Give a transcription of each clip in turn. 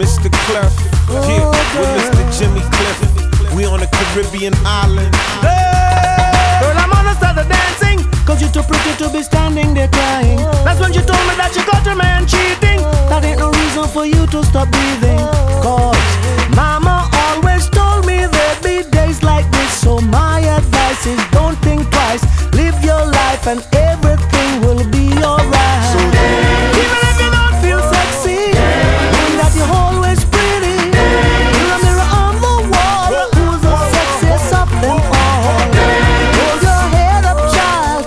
Mr. Cliff, yeah, with Mr. Jimmy Cliff. We on a Caribbean island. Hey! Girl, I'm on the start of dancing, 'cause you're too pretty to be standing there crying. That's when you told me that you got a man cheating. That ain't no reason for you to stop breathing, 'cause mama always told me there'd be days like this. So my advice is don't think twice, live your life and everything will be alright. So even if you don't feel sexy, know that you're always pretty. In the mirror on the wall, who's the sexiest of them all? Hold your head up, child.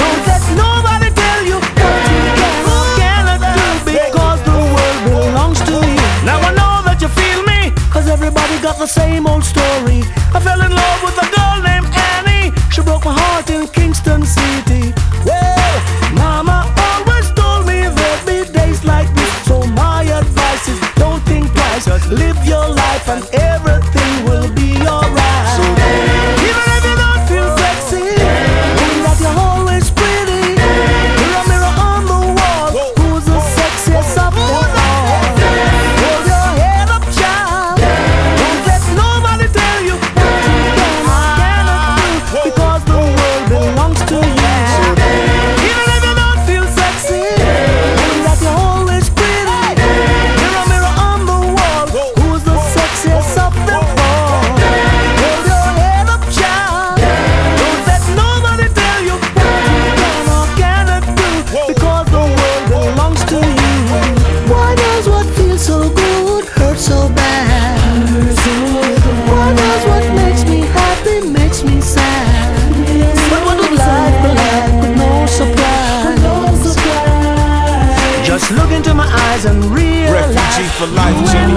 Don't let nobody tell you what you can or cannot do, because the world belongs to you. Now I know that you feel me, 'cause everybody got the same old story. I fell in love with a girl named Annie. She broke my heart in Kingston City. Well, mama always told me there'd be days like this. So my advice is don't think twice, just live your life and everything will be alright. So even if you don't feel sexy, know that you're always pretty. In the mirror on the wall, who's the sexiest of them all? Hold your head up, child. Don't let nobody tell you what you can or cannot do, because the world belongs to you. Even if you don't feel sexy, know that you're always pretty. In the mirror on the wall, who's the sexiest of them all? Hold your head up, child. Don't let nobody tell you what you can or cannot do, because the world belongs to you. Why does what feels so good hurt so bad? Why does what makes me happy makes me sad? But what would life be like with no surprise? Just look into my eyes and realize. Refugee for life, Jimmy.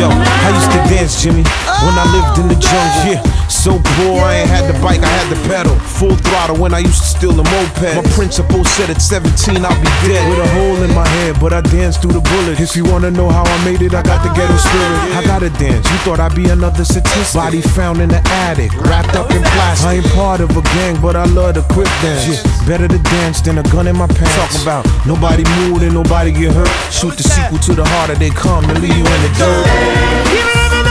Yo, I used to dance, Jimmy, when I lived in the jungle. Yeah, so poor, I ain't had the bike, I had the pedal. Full throttle when I used to steal a moped. My principal said at 17 I'll be dead, with a hole in my head, but I danced through the bullet. If you wanna know how I made it, I got the ghetto spirit. I gotta dance, you thought I'd be another statistic. Body found in the attic, wrapped up in plastic. I ain't part of a gang, but I love the quick dance. Yeah, better to dance than a gun in my pants. Talking about nobody moved and nobody get hurt. Shoot the sequel to the harder they come and leave you in the dirt.